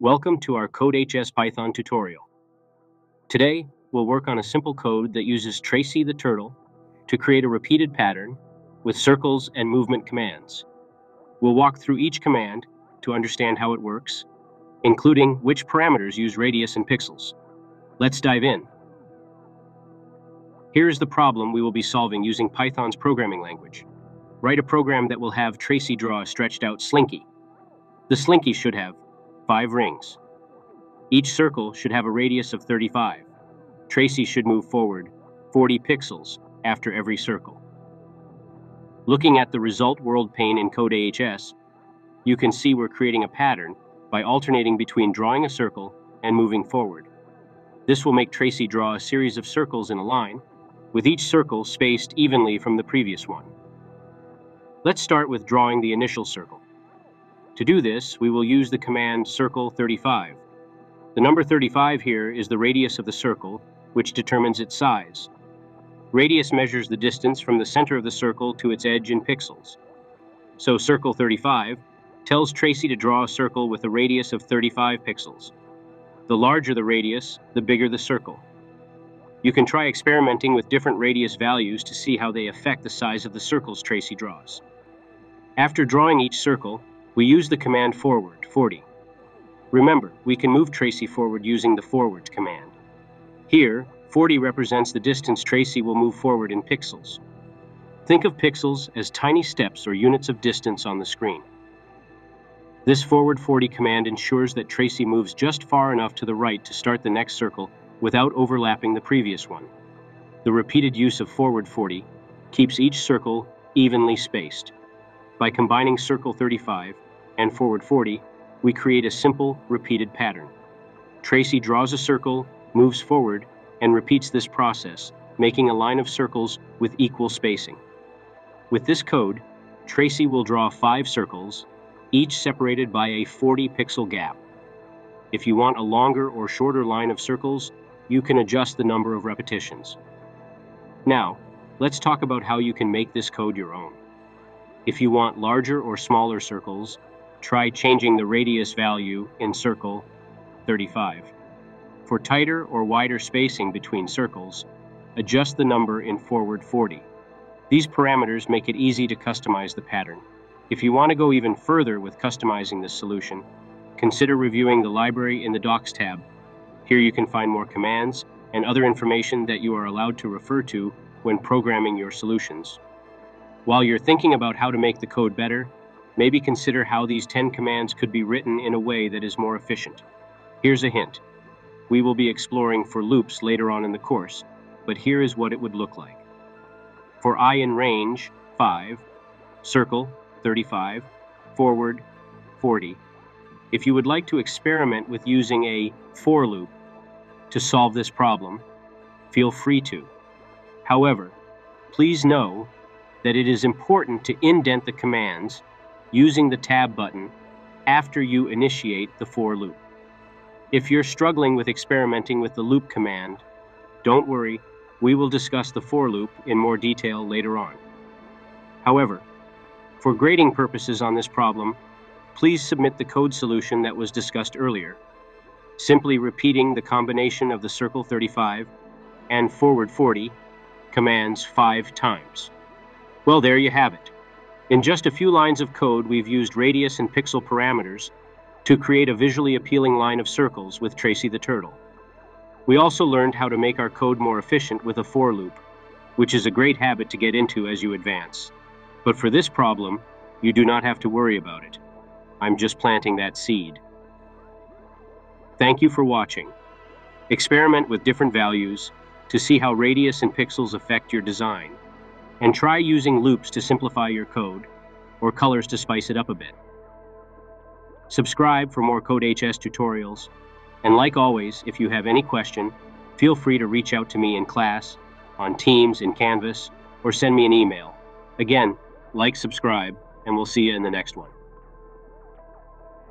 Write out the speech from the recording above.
Welcome to our CodeHS Python tutorial. Today, we'll work on a simple code that uses Tracy the Turtle to create a repeated pattern with circles and movement commands. We'll walk through each command to understand how it works, including which parameters use radius and pixels. Let's dive in. Here is the problem we will be solving using Python's programming language. Write a program that will have Tracy draw a stretched out slinky. The slinky should have 5 rings. Each circle should have a radius of 35. Tracy should move forward 40 pixels after every circle. Looking at the result world pane in CodeHS, you can see we're creating a pattern by alternating between drawing a circle and moving forward. This will make Tracy draw a series of circles in a line, with each circle spaced evenly from the previous one. Let's start with drawing the initial circle. To do this, we will use the command circle 35. The number 35 here is the radius of the circle, which determines its size. Radius measures the distance from the center of the circle to its edge in pixels. So circle 35 tells Tracy to draw a circle with a radius of 35 pixels. The larger the radius, the bigger the circle. You can try experimenting with different radius values to see how they affect the size of the circles Tracy draws. After drawing each circle, we use the command forward, 40. Remember, we can move Tracy forward using the forward command. Here, 40 represents the distance Tracy will move forward in pixels. Think of pixels as tiny steps or units of distance on the screen. This forward 40 command ensures that Tracy moves just far enough to the right to start the next circle without overlapping the previous one. The repeated use of forward 40 keeps each circle evenly spaced. By combining circle 35, and forward 40, we create a simple, repeated pattern. Tracy draws a circle, moves forward, and repeats this process, making a line of circles with equal spacing. With this code, Tracy will draw 5 circles, each separated by a 40-pixel gap. If you want a longer or shorter line of circles, you can adjust the number of repetitions. Now, let's talk about how you can make this code your own. If you want larger or smaller circles, try changing the radius value in circle 35. For tighter or wider spacing between circles, adjust the number in forward 40. These parameters make it easy to customize the pattern. If you want to go even further with customizing this solution, consider reviewing the library in the Docs tab. Here you can find more commands and other information that you are allowed to refer to when programming your solutions. While you're thinking about how to make the code better, maybe consider how these 10 commands could be written in a way that is more efficient. Here's a hint. We will be exploring for loops later on in the course, but here is what it would look like. For I in range 5, circle 35, forward 40. If you would like to experiment with using a for loop to solve this problem, feel free to. However, please know that it is important to indent the commands using the tab button after you initiate the for loop. If you're struggling with experimenting with the loop command, don't worry, we will discuss the for loop in more detail later on. However, for grading purposes on this problem, please submit the code solution that was discussed earlier, simply repeating the combination of the circle 35 and forward 40 commands 5 times. Well, there you have it. In just a few lines of code, we've used radius and pixel parameters to create a visually appealing line of circles with Tracy the Turtle. We also learned how to make our code more efficient with a for loop, which is a great habit to get into as you advance. But for this problem, you do not have to worry about it. I'm just planting that seed. Thank you for watching. Experiment with different values to see how radius and pixels affect your design, and try using loops to simplify your code, or colors to spice it up a bit. Subscribe for more CodeHS tutorials, and like always, if you have any question, feel free to reach out to me in class, on Teams, in Canvas, or send me an email. Again, like, subscribe, and we'll see you in the next one.